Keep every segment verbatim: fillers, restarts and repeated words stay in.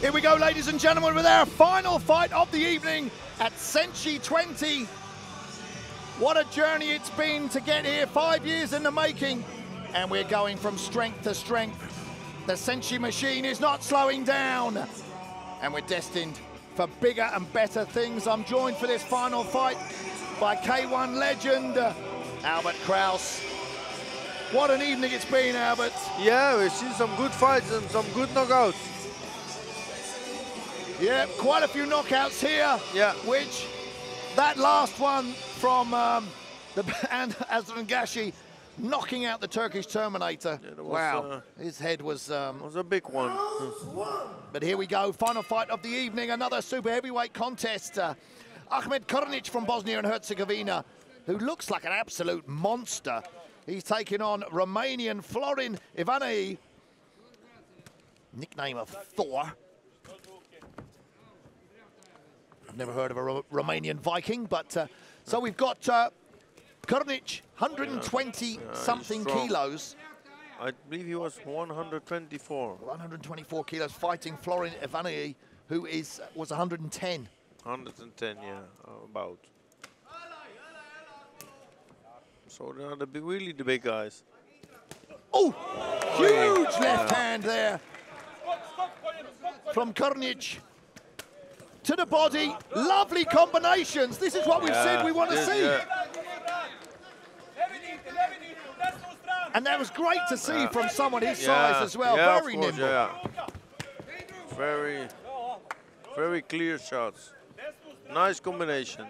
Here we go, ladies and gentlemen, with our final fight of the evening at Senshi twenty. What a journey it's been to get here, five years in the making, and we're going from strength to strength. The Senshi machine is not slowing down, and we're destined for bigger and better things. I'm joined for this final fight by K one legend, Albert Krauss. What an evening it's been, Albert. Yeah, we've seen some good fights and some good knockouts. Yeah, quite a few knockouts here. Yeah. Which, that last one from um, the and Asengashi, knocking out the Turkish Terminator. Yeah, wow, a, his head was... Um, was a big one. But here we go, final fight of the evening, another super heavyweight contest. Uh, Ahmed Krnjic from Bosnia and Herzegovina, who looks like an absolute monster. He's taking on Romanian Florin Ivanoe, nickname of Thor. I've never heard of a Ro Romanian Viking, but uh, so we've got uh, Krnjic, one hundred twenty something yeah, yeah, kilos. I believe he was one hundred twenty-four. one hundred twenty-four kilos, fighting Florin Ivanoe, who is was one hundred ten. one hundred ten, yeah, about. So they are the, really the big guys. Oh, huge yeah. left hand there from Krnjic. To the body, lovely combinations. This is what we've yeah, said we want to yeah, see. Yeah. And that was great to see yeah. from someone his yeah. size as well. Yeah, very course, nimble. Yeah. Very, very clear shots. Nice combination.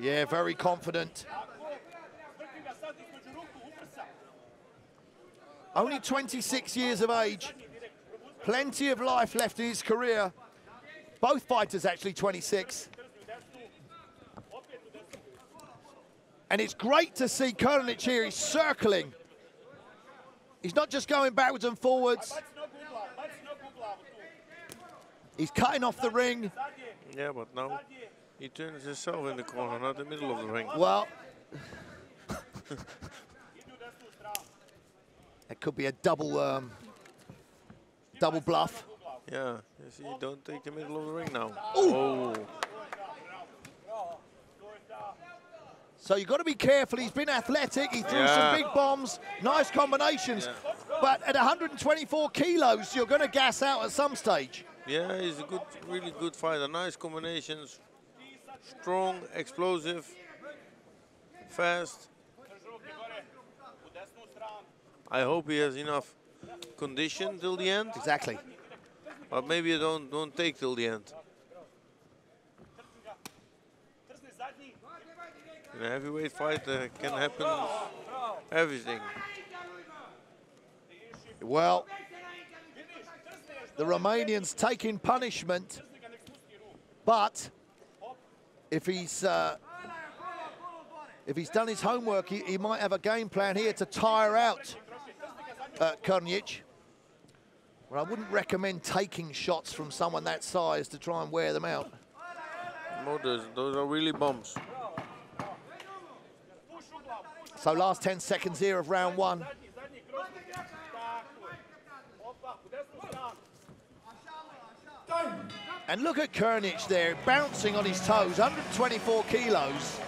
Yeah, very confident. Only twenty-six years of age. Plenty of life left in his career. Both fighters actually twenty-six. And it's great to see Krnjic here. He's circling. He's not just going backwards and forwards. He's cutting off the ring. Yeah, but now he turns himself in the corner, not the middle of the ring. Well, that could be a double, um, double bluff. Yeah, you see, you don't take the middle of the ring now. Ooh. Oh. So you've got to be careful. He's been athletic. He threw yeah. some big bombs, nice combinations. Yeah. But at one hundred twenty-four kilos, you're going to gas out at some stage. Yeah, he's a good, really good fighter. Nice combinations, strong, explosive, fast. I hope he has enough condition till the end. Exactly. But maybe you don't, don't take till the end. In a heavyweight fight uh, can happen everything. Well, the Romanian's taking punishment, but if he's, uh, if he's done his homework, he, he might have a game plan here to tire out uh, Krnjic. Well, I wouldn't recommend taking shots from someone that size to try and wear them out. No, those, those are really bombs. So last ten seconds here of round one. And look at Krnjic there, bouncing on his toes, one hundred twenty-four kilos.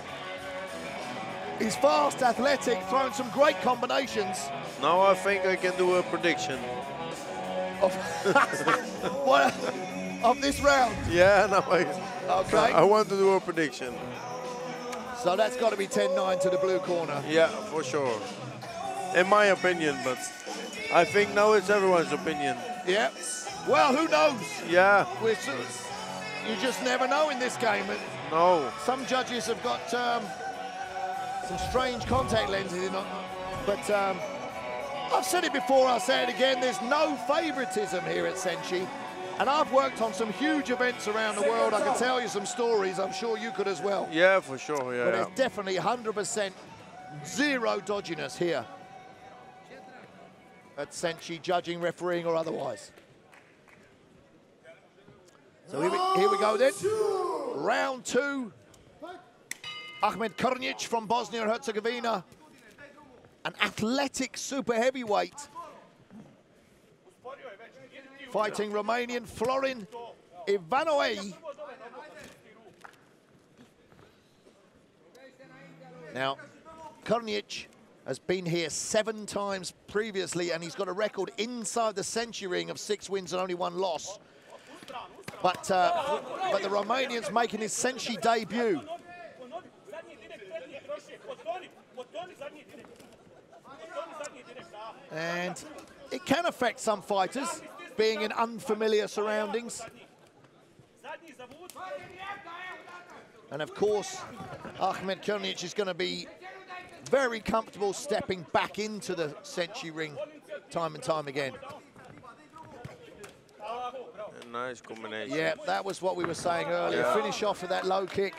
He's fast, athletic, throwing some great combinations. Now I think I can do a prediction. Of, what, of this round? Yeah, no, I, okay. I, I want to do a prediction. So that's got to be ten nine to the blue corner. Yeah, for sure. In my opinion, but I think now it's everyone's opinion. Yeah. Well, who knows? Yeah. We're, you just never know in this game. No. Some judges have got um, some strange contact lenses, but... Um, I've said it before, I'll say it again, there's no favoritism here at Senshi. And I've worked on some huge events around the world. I can tell you some stories, I'm sure you could as well. Yeah, for sure, yeah. But there's yeah. definitely one hundred percent zero dodginess here at Senshi, judging, refereeing or otherwise. So here we, here we go then. Round two. Ahmed Krnjic from Bosnia and Herzegovina. An athletic super heavyweight fighting Romanian Florin Ivanoe. Now, Krnjic has been here seven times previously, and he's got a record inside the Senshi ring of six wins and only one loss. But, uh, but the Romanian's making his Senshi debut. And it can affect some fighters, being in unfamiliar surroundings. And of course, Ahmed Krnjic is going to be very comfortable stepping back into the Senshi ring time and time again. A nice combination. Yeah, that was what we were saying earlier. Yeah. Finish off with that low kick.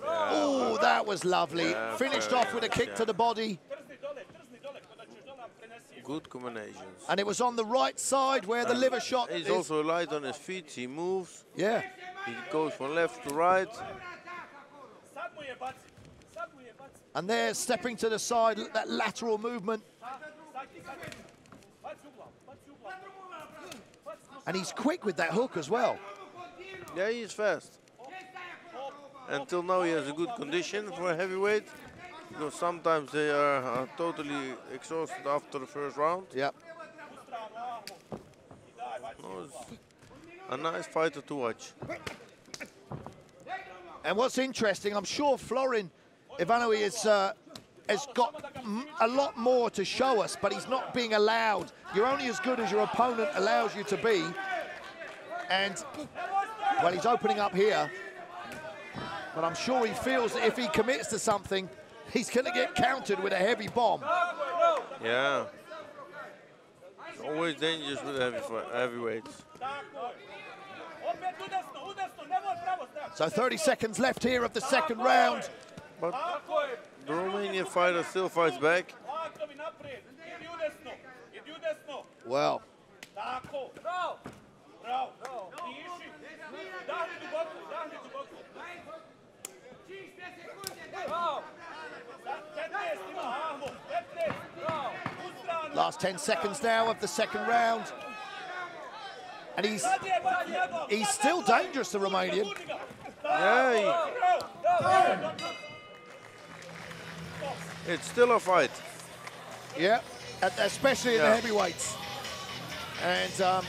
Yeah. Oh, that was lovely. Yeah, Finished off with a kick yeah. to the body. Good combinations. And it was on the right side where and the liver shot He's is. also light on his feet. He moves. Yeah. He goes from left to right. And there, stepping to the side, that lateral movement. And he's quick with that hook as well. Yeah, he's fast. Until now, he has a good condition for a heavyweight. Because sometimes they are, are totally exhausted after the first round. Yep. Oh, a nice fighter to watch. And what's interesting, I'm sure Florin Ivanoe is, uh, has got m a lot more to show us, but he's not being allowed. You're only as good as your opponent allows you to be. And, well, he's opening up here. But I'm sure he feels that if he commits to something, he's going to get countered with a heavy bomb. Yeah. It's always dangerous with heavy heavyweights. So thirty seconds left here of the second round. But the Romanian fighter still fights back. Well. Last ten seconds now of the second round. And he's he's still dangerous, the Romanian. Yeah. It's still a fight. Yeah, especially in yeah. the heavyweights. And um,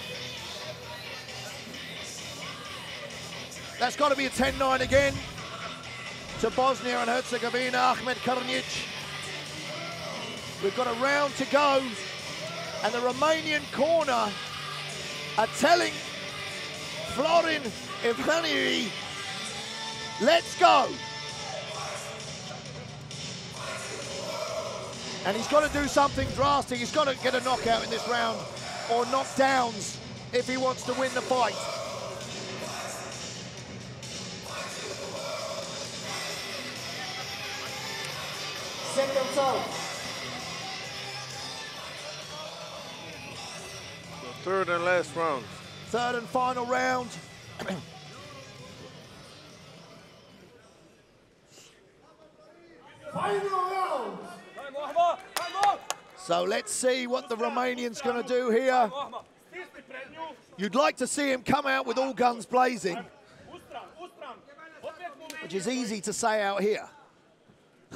that's got to be a ten nine again to Bosnia and Herzegovina, Ahmed Krnjic. We've got a round to go, and the Romanian corner are telling Florin Ivanoe, let's go. And he's got to do something drastic. He's got to get a knockout in this round, or knockdowns if he wants to win the fight. Second round. Third and last round. Third and final round. Final round. So let's see what the Romanian's going to do here. You'd like to see him come out with all guns blazing, which is easy to say out here.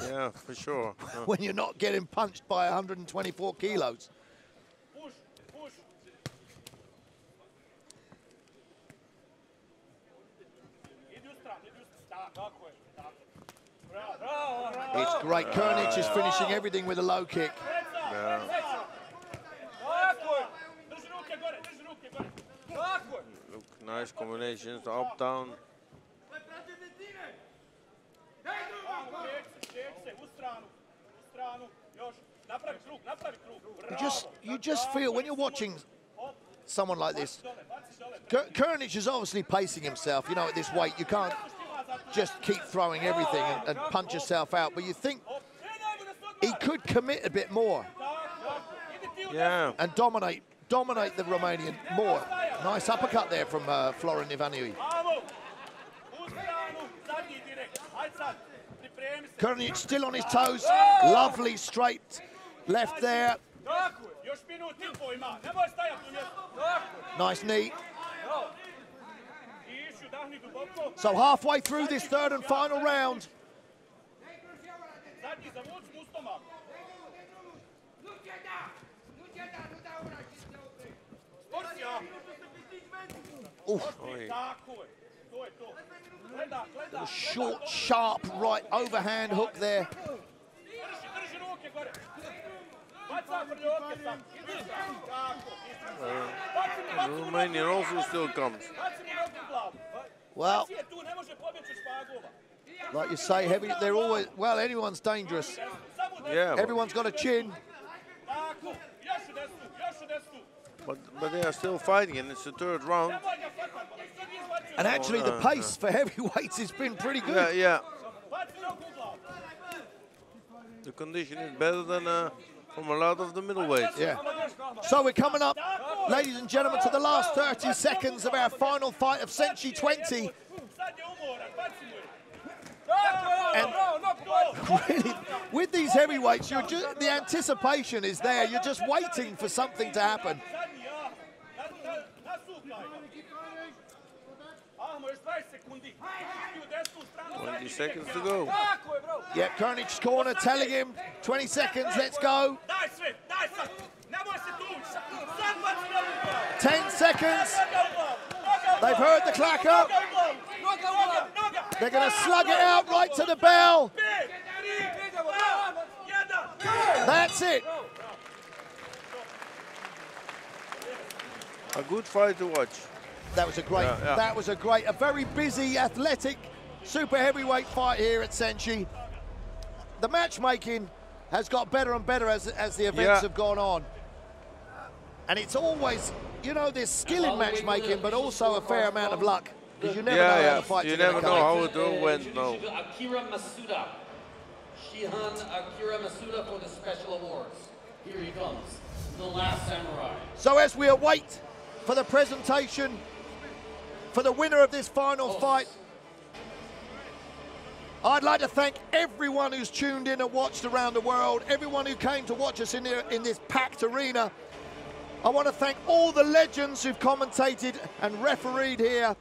Yeah, for sure. Yeah. When you're not getting punched by one hundred twenty-four kilos. It's great. Yeah. Krnjic is finishing everything with a low kick. Yeah. Look, nice combinations, up, down. You just, you just feel, when you're watching someone like this, Krnjic is obviously pacing himself. You know, at this weight, you can't just keep throwing everything and, and punch yourself out, but you think he could commit a bit more. Yeah. And dominate dominate the Romanian more. Nice uppercut there from uh, Florin Ivanoe. Krnjic still on his toes. Lovely straight left there. Nice knee. So halfway through this third and final round. Ooh. A short, sharp right overhand hook there. Uh, Romania also still comes. Well, like you say, heavy, they're always, well, anyone's dangerous. Yeah. Everyone's got a chin. But, but they are still fighting, and it's the third round. And actually, oh, no, the pace no. for heavyweights has been pretty good. Yeah, yeah. The condition is better than uh, from a lot of the middleweights. Yeah. So we're coming up, ladies and gentlemen, to the last thirty seconds of our final fight of Senshi twenty. And really, with these heavyweights, you're just, the anticipation is there. You're just waiting for something to happen. twenty seconds to go. Yeah, Krnjic's corner telling him, twenty seconds, let's go. ten seconds. They've heard the clacker. They're going to slug it out right to the bell. That's it. A good fight to watch. That was a great, yeah, yeah. that was a great, a very busy, athletic, super heavyweight fight here at Senshi. The matchmaking has got better and better as, as the events yeah. have gone on. And it's always, you know, there's skill in matchmaking, but also a fair amount of luck. Because you never yeah, know yeah. how the fight's You never know how it all went, no. Akira Masuda. Shihan Akira Masuda for the special awards. Here he comes, the last samurai. So as we await for the presentation for the winner of this final oh. fight, I'd like to thank everyone who's tuned in and watched around the world, everyone who came to watch us in, the, in this packed arena. I want to thank all the legends who've commentated and refereed here.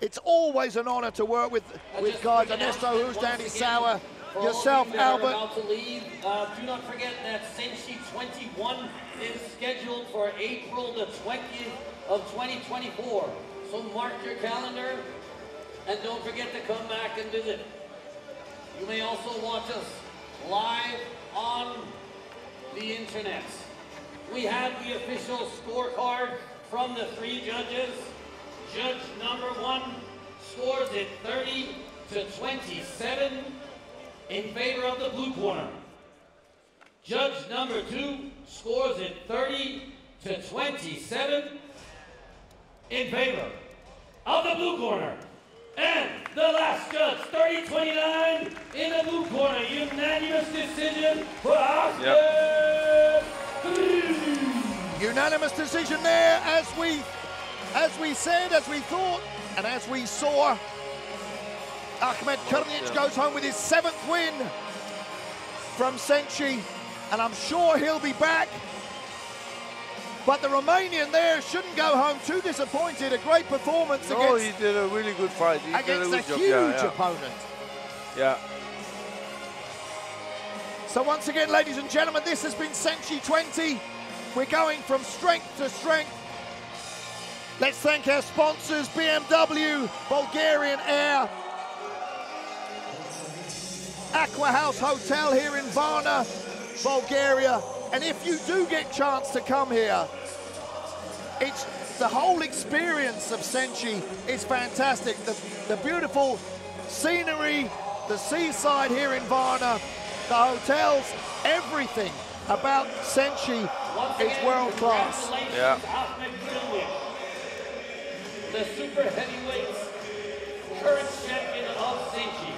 It's always an honor to work with, with guys, Ernesto, who's Danny Sauer, yourself, Albert. About to leave. Uh, do not forget that Senshi twenty-one is scheduled for April the twentieth of twenty twenty-four. So mark your calendar and don't forget to come back and visit. You may also watch us live on the internet. We have the official scorecard from the three judges. Judge number one scores it thirty to twenty-seven in favor of the blue corner. Judge number two scores it thirty to twenty-seven in favor of the blue corner. And the last judge, thirty twenty-nine in the blue corner. Unanimous decision for Ahmed yep. Krnjic. Unanimous decision there as we As we said, as we thought, and as we saw, Ahmed Krnjic goes home with his seventh win from Senshi, and I'm sure he'll be back. But the Romanian there shouldn't go home too disappointed. A great performance no, against... he did a really good fight. He against did a, good a huge job. Yeah, yeah. opponent. Yeah. So once again, ladies and gentlemen, this has been Senshi twenty. We're going from strength to strength. Let's thank our sponsors, B M W, Bulgarian Air, Aqua House Hotel here in Varna, Bulgaria. And if you do get a chance to come here, it's the whole experience of Senshi is fantastic. The, the beautiful scenery, the seaside here in Varna, the hotels, everything about Senshi is world class. Yeah. The super heavyweights, current champion of Senshi.